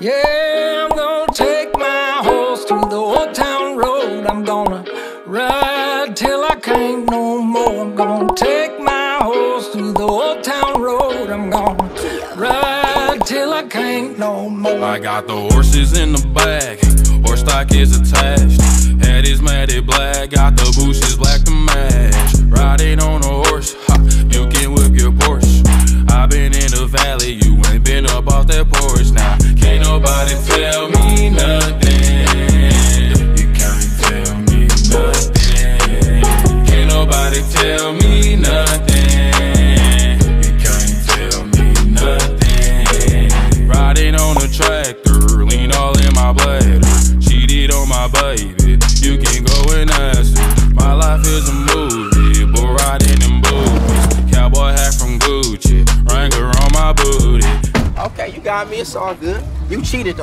Yeah, I'm gonna take my horse to the old town road. I'm gonna ride till I can't no more. I'm gonna take my horse to the old town road. I'm gonna ride till I can't no more. I got the horses in the back, horse stock is attached. Head is matted black, got the bushes black to match. Riding on a horse, ha, you can whip your Porsche. I been in the valley, you ain't been up off that porch. Now, can't nobody tell me nothing. You can't tell me nothing. Can't nobody tell me nothing. You can't tell me nothing. Riding on a tractor, lean all in my bladder. Cheated on my baby, you can go and ask her. My life is a movie, bull riding in boobies. Cowboy hat from Gucci, Wrangler on my booty. Okay, you got me, it's all good. You cheated though.